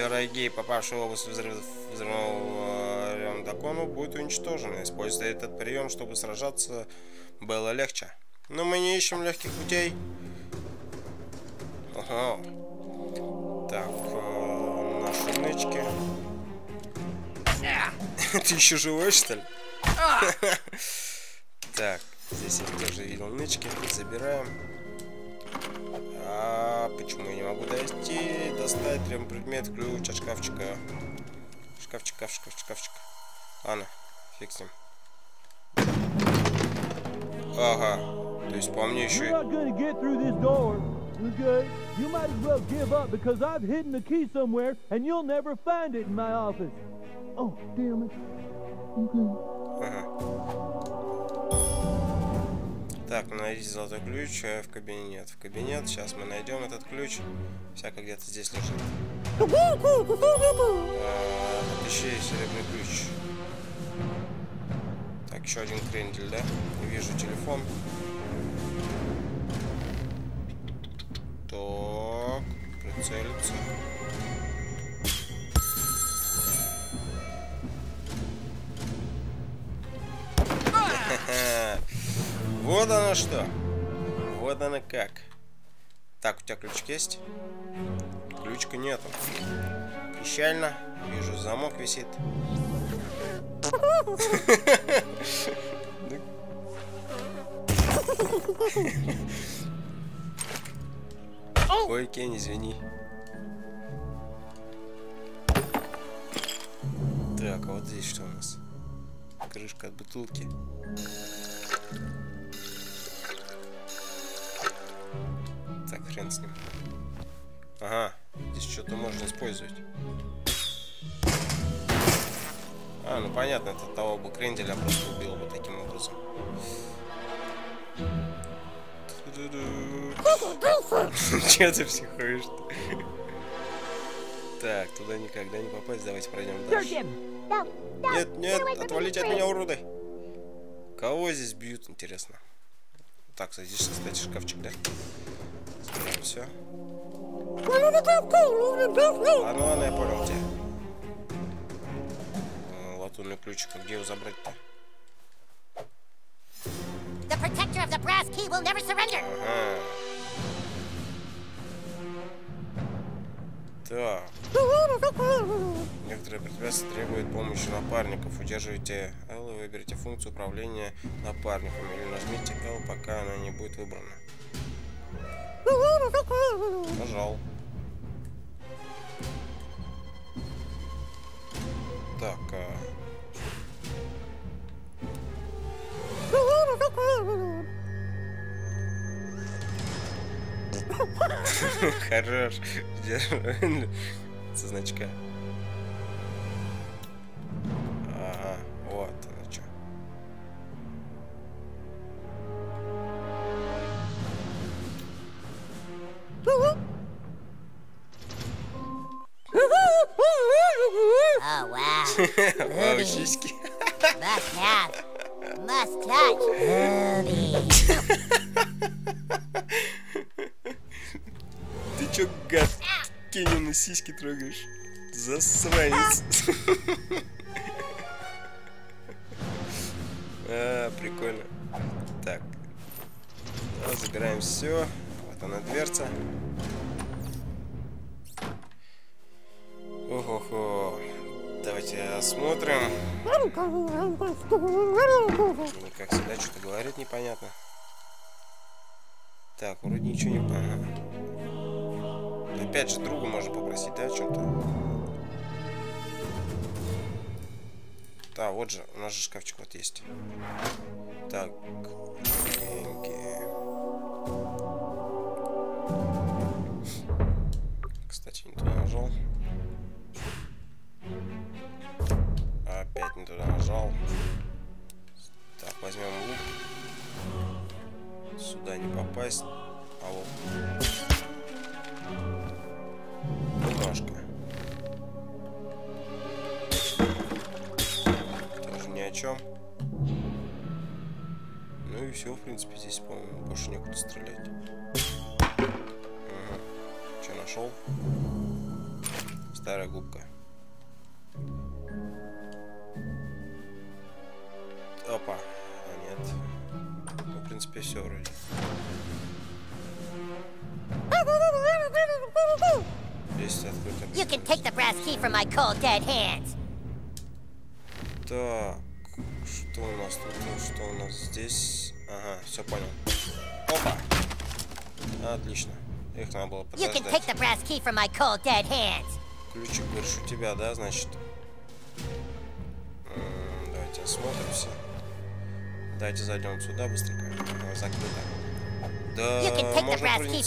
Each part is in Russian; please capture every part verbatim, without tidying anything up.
Враги, попавшие в область взрывного рендакона, будут уничтожены. Используя этот прием, чтобы сражаться было легче. Но мы не ищем легких путей. Ага. Так, наши нычки. Ты еще живой, что ли? Так, здесь я тоже видел нычки. Забираем. А почему я не могу дойти? Достать трем предмет, ключ от шкафчика. Шкафчика, шкафчика, шкафчика. Ладно, фиксим. Ага. То есть по мне еще. Так, найдите золотой ключ в кабинет. В кабинет. Сейчас мы найдем этот ключ. Всяко где-то здесь лежит. Отыщи серебряный ключ. Так, еще один крендель, да? Вижу телефон. Так, прицелиться. Вот она что. Вот она как. Так, у тебя ключик есть? Ключка нету. Печально. Вижу, замок висит. Ой, Кенни, извини. Так, а вот здесь что у нас? Крышка от бутылки. Так, хрен с ним. Ага, здесь что-то можно использовать. А, ну понятно, это того бы кренделя просто убил бы таким образом. Че ты психуешь? Так, туда никогда не попасть, давайте пройдем дальше. Нет, нет, отвалите от меня, уроды! Кого здесь бьют, интересно? Так, здесь, кстати, шкафчик, да? Все. А ну ладно, я понял тебя. Латунный ключик, а где его забрать-то? Ага. Да. Некоторые предприятия требуют помощи напарников. Удерживайте L и выберите функцию управления напарником. Или нажмите L, пока она не будет выбрана. Нажал. Так. Хорош. Со значка. Ага, вот она чё. Вау, сиськи. Ты чё, гад, Кенни, на сиськи трогаешь? Засранец. А, прикольно. Так. Да, забираем все. Вот она, дверца. Ого-хо. Давайте осмотрим. И, как всегда, что-то говорит непонятно. Так, вроде ничего не понятно. Опять же, друга можно попросить, да, о чем-то. Да, вот же, у нас же шкафчик вот есть. Так, деньги. Кстати, не туда нажал. Опять не туда нажал. Так, возьмем лук. Сюда не попасть. А вот. Бумажка. Тоже ни о чем. Ну и все, в принципе, здесь, по-моему, больше некуда стрелять. Угу. Что нашел? старая губка. Опа. А нет. Ну, в принципе, все вроде. Здесь открыто. Так. Что у нас тут? Что у нас здесь? Ага, все понял. Опа. Отлично. Их надо было подождать. Ключик больше у тебя, да, значит? М-м, давайте осмотримся. Давайте зайдем сюда быстренько. Она закрыта. Да, можно, в принципе,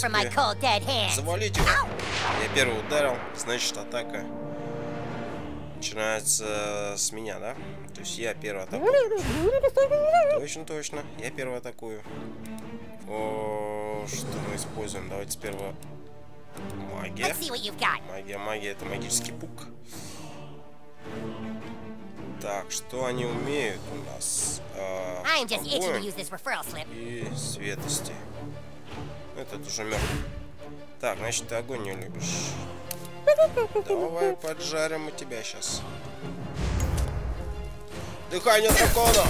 завалить его. Я первый ударил, значит, атака начинается с меня, да? То есть я первый атакую. Точно, точно. Я первый атакую. О, что мы используем? Давайте сперва магия. Магия, магия, это магический пук. Так, что они умеют у нас? Э, огонь и светости. Этот уже мертв. Так, значит, ты огонь не любишь. Давай поджарим мы тебя сейчас. Дыхание дракона!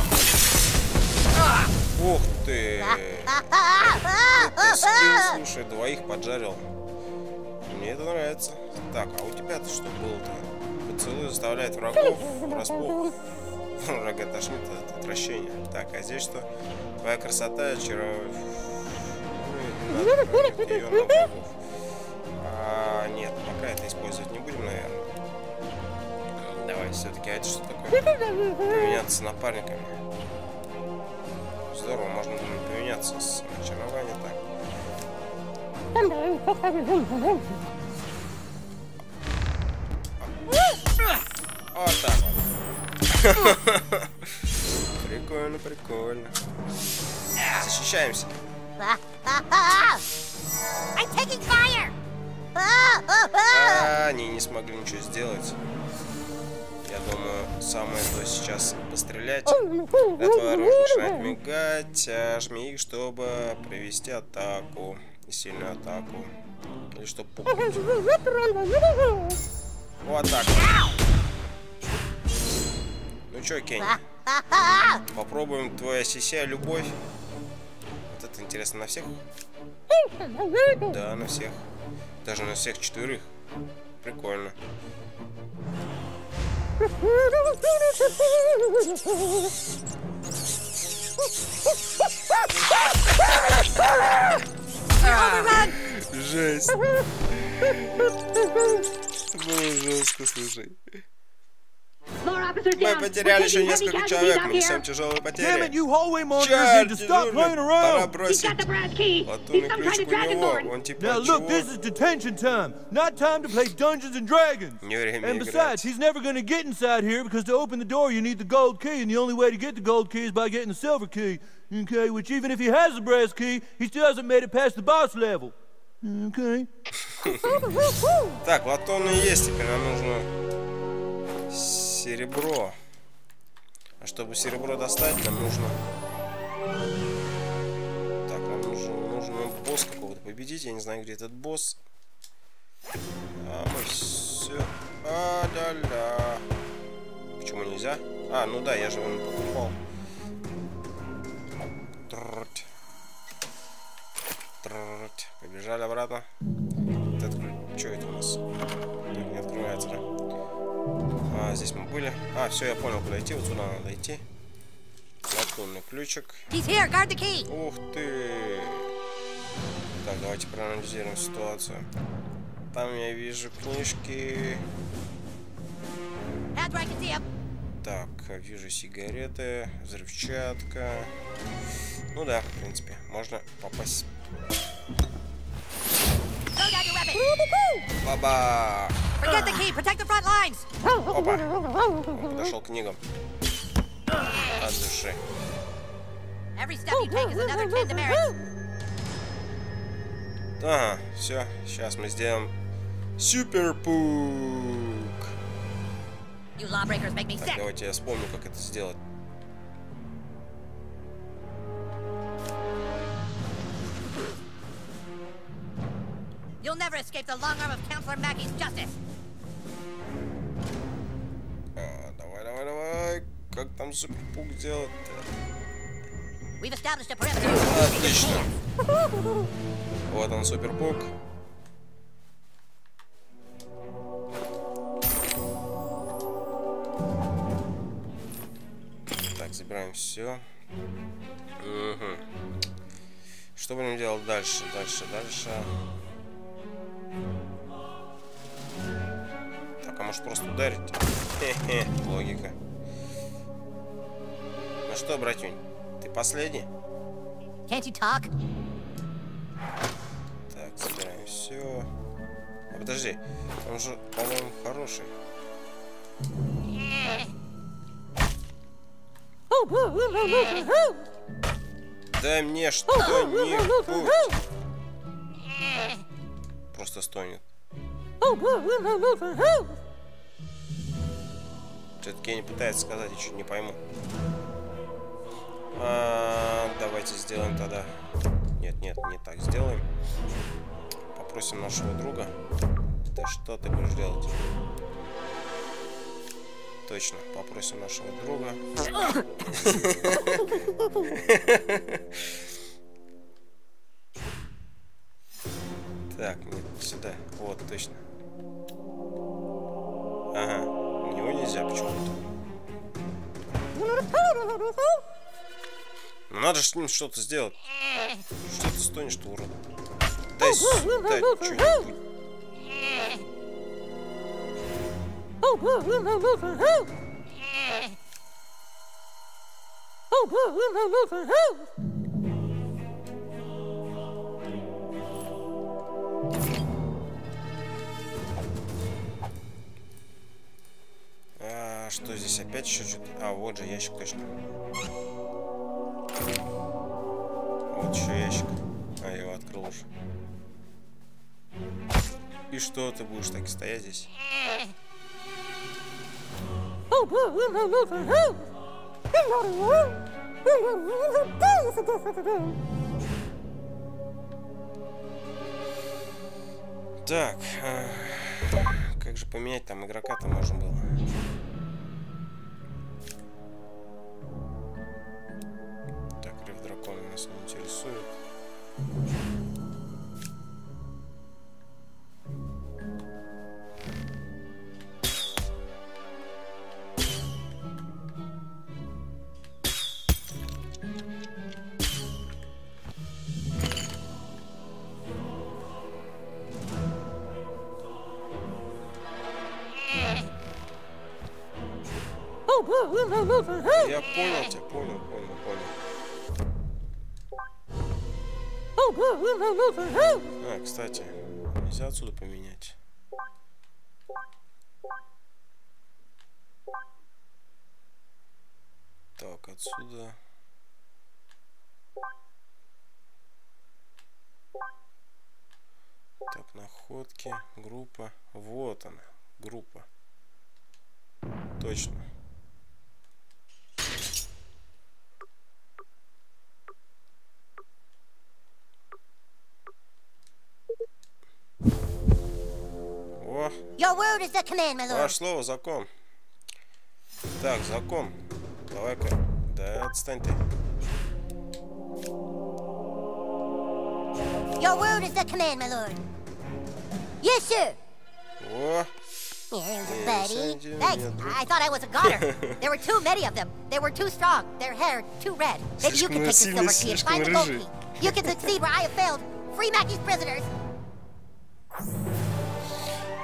Ух ты! Это скилл, слушай, двоих поджарил. Мне это нравится. Так, а у тебя-то что было-то? Поцелуй заставляет врагов врасплох. Врага тошнит от отвращения. Так, а здесь что? Твоя красота очаровывает. А, нет, пока это использовать не будем, наверное. Давай все-таки, а это что такое? Поменяться напарниками. Здорово, можно поменяться с очарованием так. Вот так вот. Прикольно, прикольно. Защищаемся. А, они не смогли ничего сделать. Я думаю, самое то сейчас пострелять. Когда твое оружие начинает мигать, жми их, чтобы привести атаку. Сильную атаку. Или чтобы пукнуть. Вот так. Ну чё, Кенни? Попробуем твоя сися любовь. Вот это интересно на всех? Да, на всех. Даже на всех четверых. Прикольно. Жесть. Было жестко, слушай. Мы потеряли еще несколько человек, мы несем тяжелые потери. Черт, пора бросить. Латунный ключик у него, он типа чего? Не время играть. Так, латунный есть, теперь нам нужно... серебро. А чтобы серебро достать, нам нужно... Так, нам нужен, нужен босс какого-то победить. Я не знаю, где этот босс. А, мы все... А, да-да. Почему нельзя? А, ну да, я же его не покупал. Тррррт. Тррррт. Побежали обратно. Что это у нас? Так, не открывается, да? А, здесь мы были. А, все, я понял, куда идти. Вот сюда надо идти. Латунный ключик. Ух ты! Так, давайте проанализируем ситуацию. Там я вижу книжки. Так, вижу сигареты, взрывчатка. Ну да, в принципе, можно попасть. Баба! Опа! Он подошел к книгам. От души. Ага, все. Сейчас мы сделаем суперпук. Так, давайте я вспомню, как это сделать. Как там суперпук делать-то? Отлично. Вот он, суперпук. Так, забираем все. Угу. Что будем делать дальше, дальше, дальше? Так, а может просто ударить? Хе-хе, логика. Ну что, братюнь, ты последний? Так, собираем все. А, подожди, он же, по-моему, хороший. Дай мне что-нибудь. Просто стонет. Все-таки не пытается сказать, я что-то не пойму. А, давайте сделаем тогда. Нет, нет, не так сделаем. Попросим нашего друга. Да что ты будешь делать? Точно, попросим нашего друга. Так, нет, сюда. Вот, точно. Ага, у него нельзя почему-то. Ну надо же с ним что-то сделать. Что ты стонешь, ты урод? Дай сюда что-нибудь. А, что здесь опять еще что-то? А, вот же ящик, точно. Вот еще ящик. А, я его открыл уже. И что, ты будешь так и стоять здесь? Так, а как же поменять там игрока-то можно было? Так, рев дракона нас не интересует. Я понял тебя, понял, понял, понял. А, кстати, нельзя отсюда поменять. Так, отсюда. Так, находки, группа. Вот она, группа. Точно. О. Пошло, закон. Так, закон. Давай-ка. Да, отстань ты. Your word is the command, my lord. Yes, sir. О. Buddy. Thanks. I thought I was a goner. There were too many of them. They were too strong. Their hair too red. Maybe you can take the silver key and find the gold key. You can succeed where I have failed. Free Mackey's prisoners.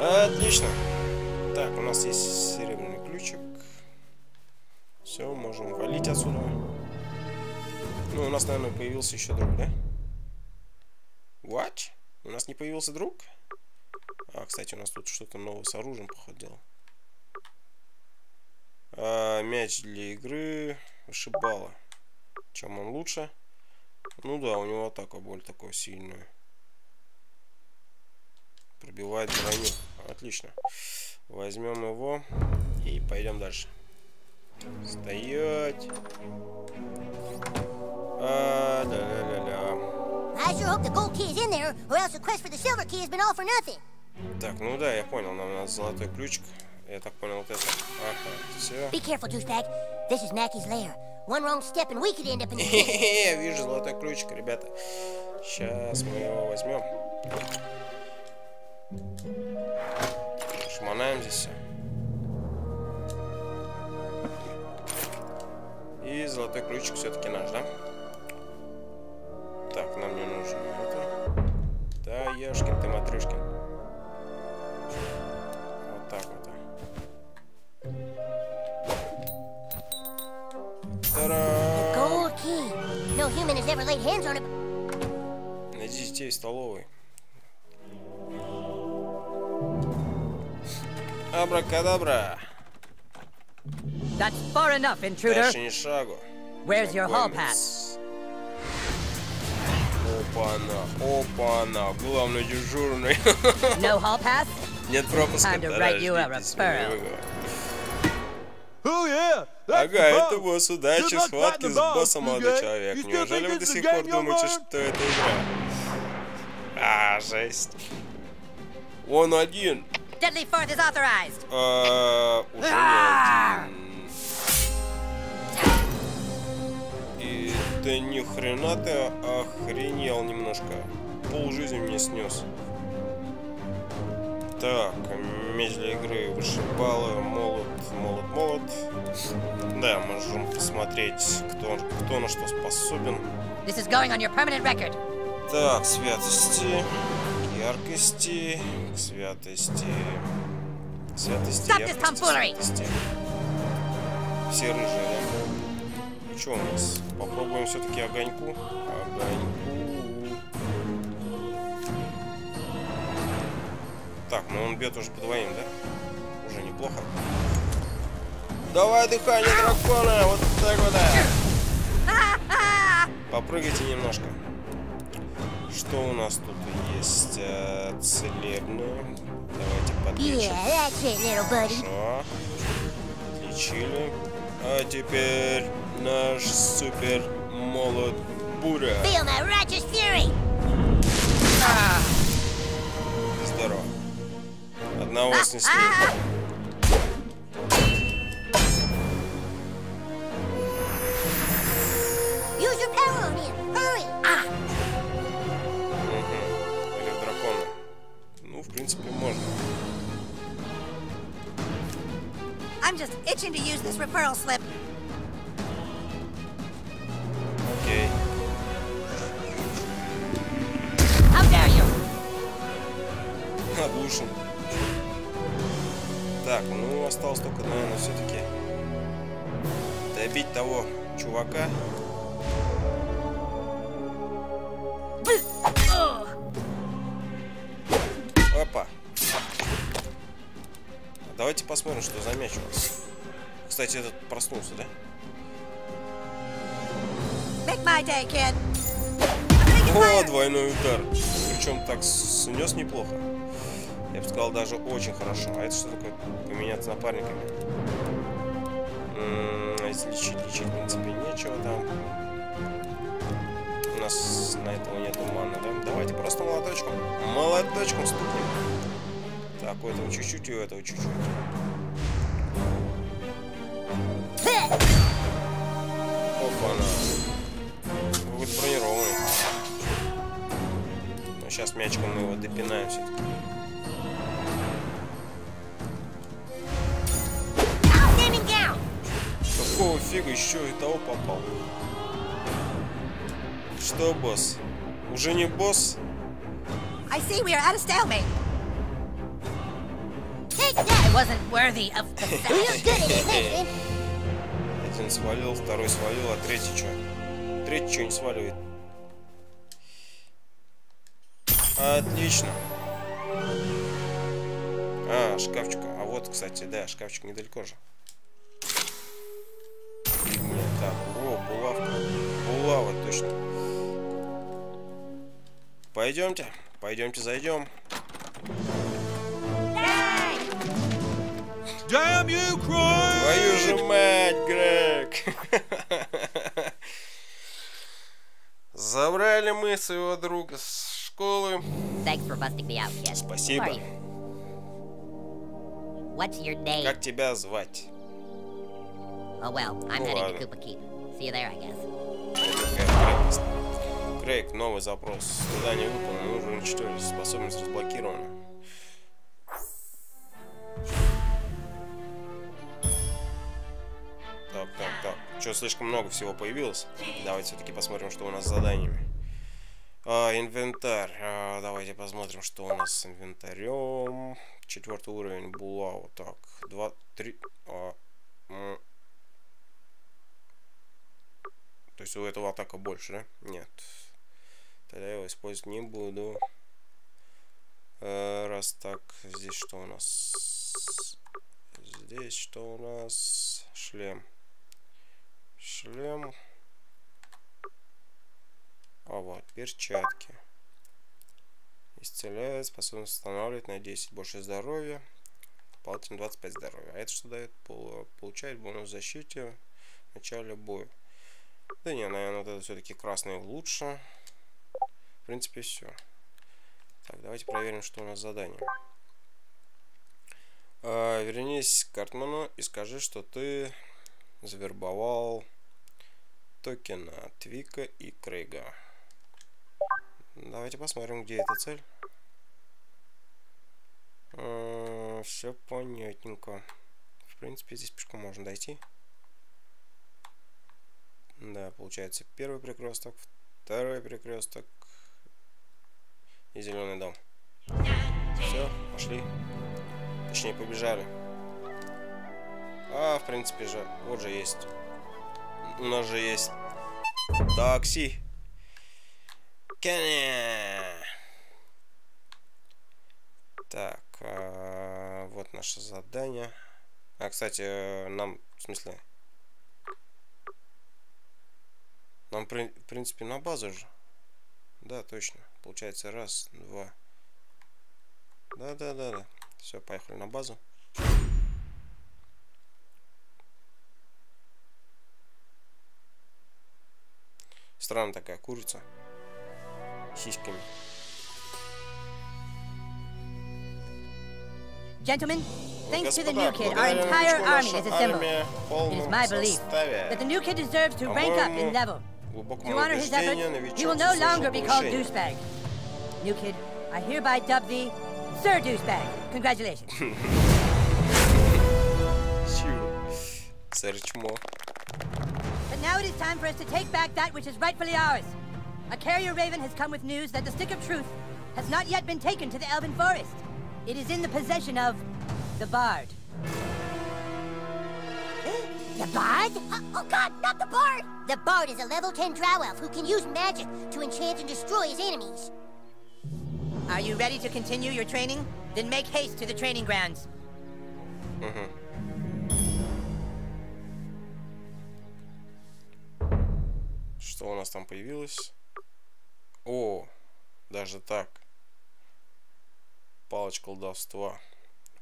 Отлично. Так, у нас есть серебряный ключик. Все, можем валить отсюда. Ну, у нас, наверное, появился еще друг, да? What? У нас не появился друг? А, кстати, у нас тут что-то новое с оружием, походу, дело. А, мяч для игры. Вышибало. Чем он лучше? Ну да, у него атака более такая сильная. Пробивает броню. Отлично. Возьмем его и пойдем дальше. Стоять. А, ля-ля-ля-ля. Так, ну да, я понял, нам надо золотой ключик. Я так понял, вот это. Ага, все. Хе-хе-хе, вижу золотой ключик, ребята. Сейчас мы его возьмем. Шмонаем здесь. И золотой ключик все-таки наш, да? Так, нам не нужно это. Да, Яшкин ты, Матрюшкин. Вот так вот. Найди детей в столовой. Абракадабра. Дальше ни шагу. Опа-на, опа-на, главный дежурный. Нет пропуска, дорожитесь. Ага, это босс. Удачи в схватке с боссом, молодой человек. Неужели вы до сих пор думаете, что это игра? А, жесть. Он один. А, уже один. И да ни хрена ты охренел немножко. Пол жизни мне снес. Так, меч для игры, вышибалы, молот, молот, молот. Да, можем посмотреть, кто, кто на что способен. Так, святости, яркости, святости, святости, яркости, все рыжие. Ну что у нас? Попробуем все-таки огоньку. Огоньку. Так, ну он бьет уже по двоим, да? Уже неплохо. Давай дыхание дракона! Вот так вот, да. Попрыгайте немножко. Что у нас тут есть? Целебное. Давайте подлечим. Хорошо. Отличили. А теперь наш супер молот буря. Здорово. Одного снесли. Или дракона. Ну, в принципе, можно. Окей. Облушен. Так, ну осталось только, наверное, все-таки добить того чувака. Опа. Давайте посмотрим, что за мяч у нас. Кстати, этот проснулся, да? О, двойной удар. Причем так снес неплохо. Я бы сказал, даже очень хорошо. А это что такое? Поменяться напарниками? А если лечить, лечить, в принципе, нечего там. У нас на этого нету маны, да? Давайте просто молоточком. Молоточком стукнем. Так, у этого чуть-чуть, и у этого чуть-чуть. Опа-на. Какой-то бронированный. Но сейчас мячиком мы его допинаем все-таки. Какого фига еще и того попал? Что, босс? Уже не босс? Один свалил, второй свалил, а третий что? Третий что не сваливает? Отлично. А, шкафчик. А вот, кстати, да, шкафчик недалеко же. Так, о, булавка. Булава, точно. Пойдемте, пойдемте, зайдем. Твою же мать, Грег! Забрали мы своего друга с школы. Спасибо. Как тебя звать? Oh well, I'm heading to Koopa Keep. See you there, I guess. Крейг, новый запрос. Задание выполнено, нужно уничтожить. Способность разблокирована. Так, так, так. Что, слишком много всего появилось? Давайте все-таки посмотрим, что у нас с заданиями. А, инвентарь. А, давайте посмотрим, что у нас с инвентарем. Четвертый уровень булава. Так, два, три. А, м. То есть у этого атака больше, да? Нет. Тогда я его использовать не буду. А, раз так, здесь что у нас? Здесь что у нас? Шлем. Шлем. А вот, перчатки. Исцеляет, способен восстанавливать на десять больше здоровья. Палладин двадцать пять здоровья. А это что дает? Получает бонус защиты в начале боя. Да не, наверное, вот это все-таки красный лучше. В принципе, все. Так, давайте проверим, что у нас задание. А, вернись к Картману и скажи, что ты завербовал токена Твика и Крейга. Давайте посмотрим, где эта цель. А, все понятненько. В принципе, здесь пешком можно дойти. Да, получается первый перекресток, второй перекресток и зеленый дом. Все, пошли. Точнее, побежали. А, в принципе же, вот же есть. У нас же есть такси. Кенни. Так, а, вот наше задание. А, кстати, нам, в смысле, нам, при, в принципе, на базу же. Да, точно. Получается, раз, два. Да-да-да-да. Все, поехали на базу. Странная такая курица. Сиськами. Gentlemen, thanks to the new kid, our entire army is assembled. It is my belief that the new kid deserves to rank up in level. To honor his efforts, he will no longer be called Douchebag. New kid, I hereby dub thee Sir Douchebag. Congratulations. Сэр Чмо. But now it is time for us to take back that which is rightfully ours. A carrier raven has come with news that the stick of truth has not yet been taken to the Elven Forest. It is in the possession of the Bard. The Bard? Oh, oh God, not the Bard! The Bard is a level ten drow elf who can use magic to enchant and destroy his enemies. Are you ready to continue your training? Then make haste to the training grounds. Mm-hmm. Что у нас там появилось? О, даже так. Палочка колдовства.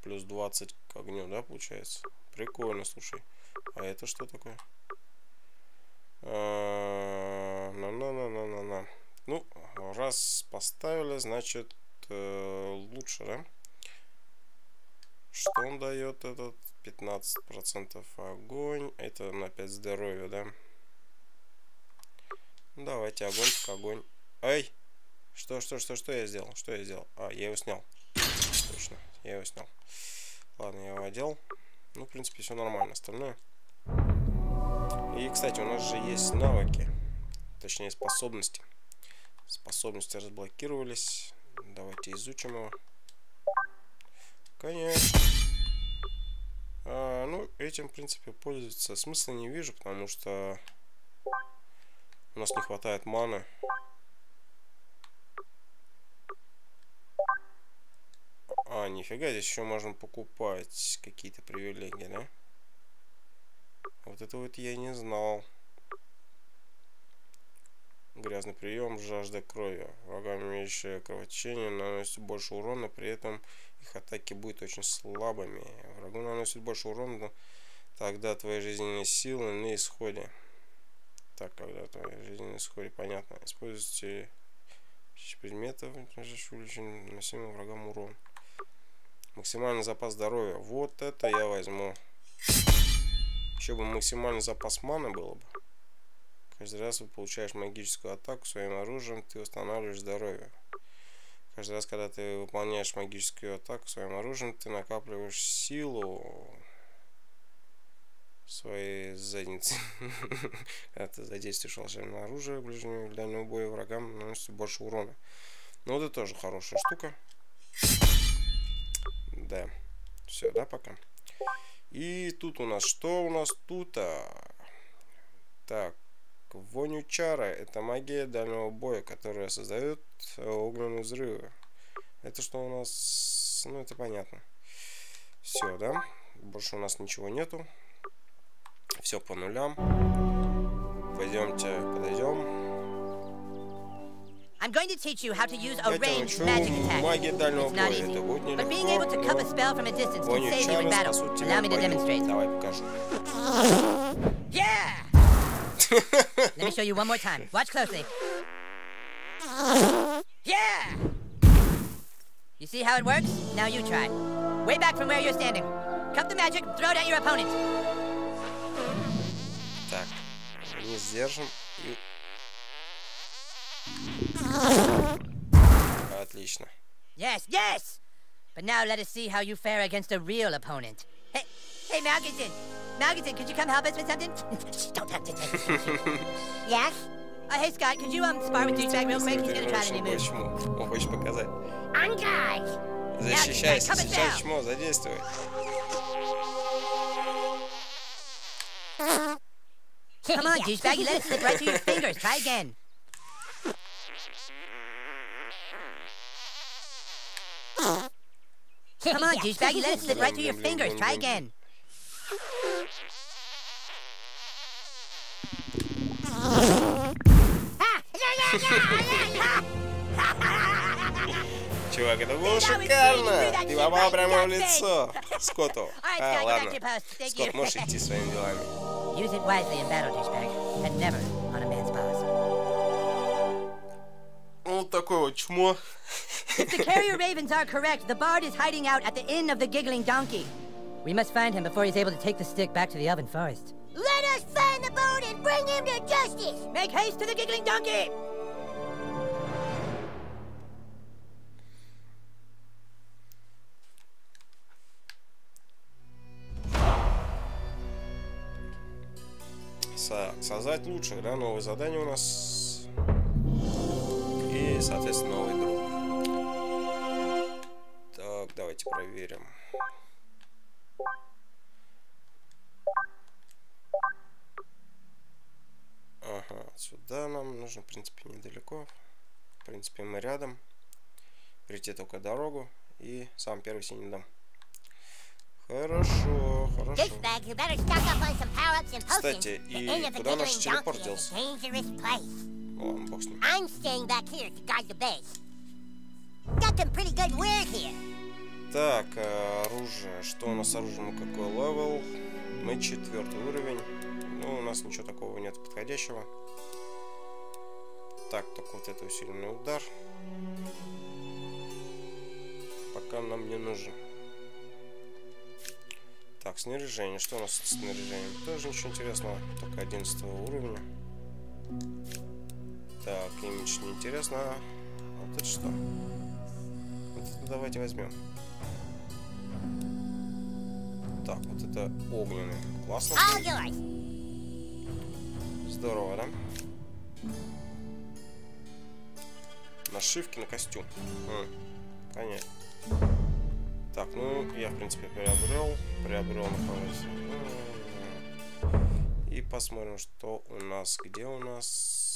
Плюс двадцать к огню, да, получается? Прикольно, слушай. А это что такое? На-на-на-на-на-на. Ну, раз поставили, значит, лучше, да? Что он дает этот? пятнадцать процентов огонь. Это на пять здоровья, да? Давайте огонь, огонь. Ай! Что, что, что, что я сделал? Что я сделал? А, я его снял. Точно, я его снял. Ладно, я его одел. Ну, в принципе, все нормально. Остальное. И, кстати, у нас же есть навыки. Точнее, способности. Способности разблокировались. Давайте изучим его. Конечно. А, ну, этим, в принципе, пользоваться смысла не вижу, потому что... У нас не хватает маны. А, нифига, здесь еще можно покупать какие-то привилегии, да? Вот это вот я не знал. Грязный прием, жажда крови. Врагам, имеющие кровотечение, наносит больше урона, при этом их атаки будут очень слабыми. Врагу наносит больше урона, тогда твои жизненные силы на исходе. Так, когда-то жизненный исход, понятно. Используйте предметов, наносимым врагам урон. Максимальный запас здоровья. Вот это я возьму. еще бы максимальный запас маны было бы. Каждый раз вы получаешь магическую атаку своим оружием, ты восстанавливаешь здоровье. Каждый раз, когда ты выполняешь магическую атаку своим оружием, ты накапливаешь силу своей задницы. Когда ты задействуешь волшебное оружие ближнего или дальнего боя врагам, наносится больше урона. Ну вот это тоже хорошая штука. Да. Все, да, пока. И тут у нас что у нас тут? -то? Так. Вонючара. Это магия дальнего боя, которая создает огненные взрывы. Это что у нас? Ну, это понятно. Все, да? Больше у нас ничего нету. Все по нулям. Пойдемте, подойдем. I'm going to teach you how to use a ranged magic attack. It's not easy, but being able to cover spell from a distance can save you in battle. Allow me to demonstrate. Yeah! Let me show you one more time. Watch closely. Yeah! You see how it works? Now you try. Way back from where you're standing. Cup the magic, throw it at your opponent. Так, не сдержим. Отлично. Yes, yes. But now let us see how you fare against a real opponent. Hey, hey, Malginsen. Malginsen, could you come help us with something? Don't have to take. Yes. Uh, hey, Scott, could you um spar with Dюжбэг real quick? He's gonna try to move. Он хочет показать. Защищайся, сейчас чмо задействуй. Come on, Dюжбэг, let it slip right through your fingers. Try again. Come on, Dюжбэг, let it slip right through your fingers. Try again. Чувак, это было шикарно! Ты попал прямо в лицо! Скотту! А, ладно. Скотт, можешь идти своими делами. Вот такое вот чмо. If the carrier ravens are correct, the bard is hiding out at the Inn of the Giggling Donkey. We must find him before he's able to take the stick back to the Elven Forest. Let us find the bard and bring him to justice! Make haste to the Giggling Donkey! Создать лучших, да, новое задание у нас. И, соответственно, новый друг. Так, давайте проверим. Ага, сюда нам нужно, в принципе, недалеко. В принципе, мы рядом. Прийти только дорогу. И сам первый синий дом. Хорошо, хорошо. Кстати, и куда наш телепорт делся? Ладно, бог с ним. Так, оружие. Что у нас с оружием? Какой левел? Мы четвертый уровень. Ну, у нас ничего такого нет подходящего. Так, только вот это усиленный удар. Пока нам не нужен. Так, снаряжение. Что у нас с снаряжением? Тоже ничего интересного. Только одиннадцатого уровня. Так, имидж неинтересно. А вот это что? Вот это давайте возьмем. Так, вот это огненный. Классно. Здорово, да? Нашивки на костюм. М, конечно. Так, ну, я, в принципе, приобрел. Приобрел на. И посмотрим, что у нас. Где у нас...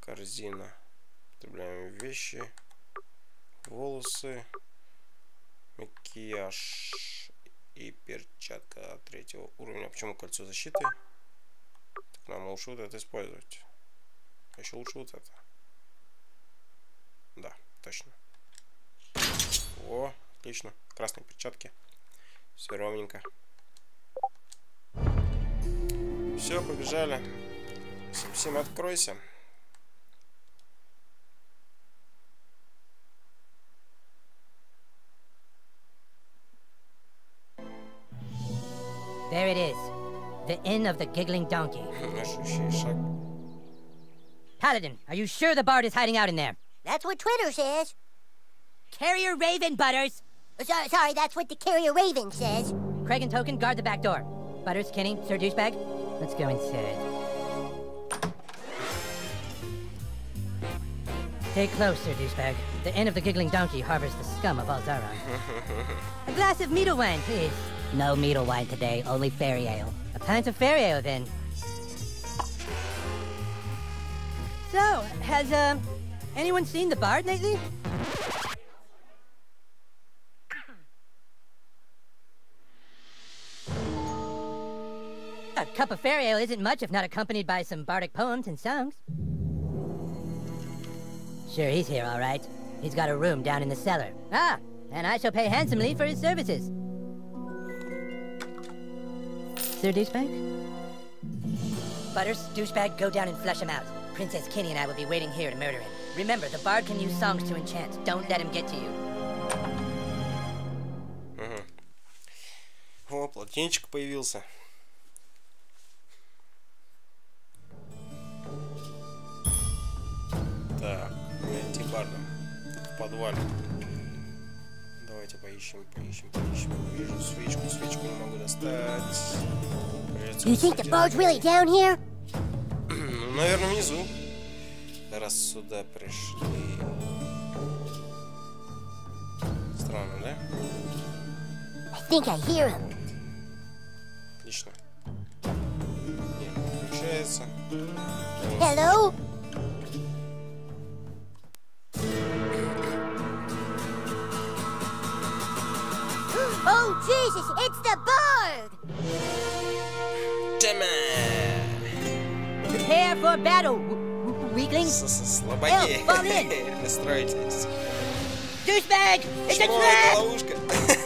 Корзина. Потребляем вещи. Волосы. Макияж. И перчатка третьего уровня. Почему кольцо защиты? Так нам лучше вот это использовать. А еще лучше вот это. Да, точно. О, отлично. Красные перчатки. Все ровненько. Все, побежали. Всем откройся. There it is. the Inn of the Giggling Donkey. Paladin, are you sure the bard is hiding out in there? That's what Twitter says. Carrier Raven, Butters! So, sorry, that's what the Carrier Raven says. Craig and Token, guard the back door. Butters, Kenny, Sir Douchebag, let's go inside. Stay close, Sir Douchebag. The Inn of the Giggling Donkey harbors the scum of Alzara. A glass of meadle wine, please. No meadle wine today, only fairy ale. A pint of fairy ale, then. So, has, um, anyone seen the bard lately? A cup of fairy ale isn't much if not accompanied by some bardic poems and songs. Sure, he's here, all right. He's got a room down in the cellar. Ah, and I shall pay handsomely for his services. Sir Douchebag? Butters, Douchebag, go down and flush him out. Princess Kenny and I will be waiting here to murder him. Remember, the bard can use songs to enchant. Don't let him get to you. Угу. О, полотенчик появился. Так, мы антибардом в подвале. Давайте поищем, поищем, поищем. Вижу свечку, свечку не могу достать. You think the bard's really down here? Ну, наверное, внизу. Раз сюда пришли. Странно, да? I think I hear him. Отлично. Нет, не включается. Hello? Oh, Jesus, it's the bard! Damn! Prepare for battle, weaklings! Слабаки! Настройтесь! Douchebag! It's a trap!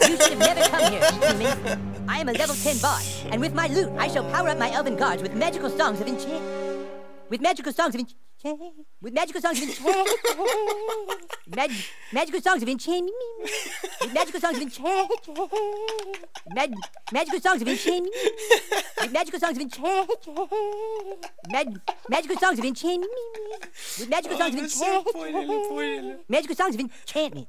You should have never come here, human. I am a level ten bard, and with my loot, I shall power up my elven guards with magical songs of enchant. With magical songs of enchant. With magical songs of enchant. Mag magical songs of enchant. With magical songs of enchant. Mag magical songs of enchant. With magical songs of enchant. Mag magical songs of enchant. With magical songs of enchant. Magical songs of enchantment.